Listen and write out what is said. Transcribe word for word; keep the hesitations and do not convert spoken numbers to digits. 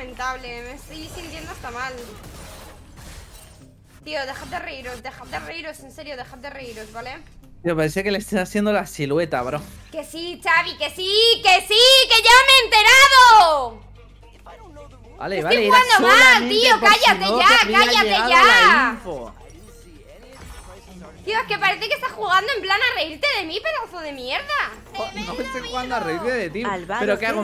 lamentable. Me estoy sintiendo hasta mal. Tío, dejad de reíros, dejad de reíros, en serio, dejad de reíros, ¿vale? Yo pensé que le estás haciendo la silueta, bro. Que sí, Xavi, que sí, que sí, que ya me he enterado. Vale, que vale, estoy jugando mal, tío, cállate si no, ya, cállate ya. Tío, es que parece que estás jugando en plan a reírte de mí, pedazo de mierda. Oh, no estoy jugando a reírte de ti. Alvaro, pero ¿qué hago?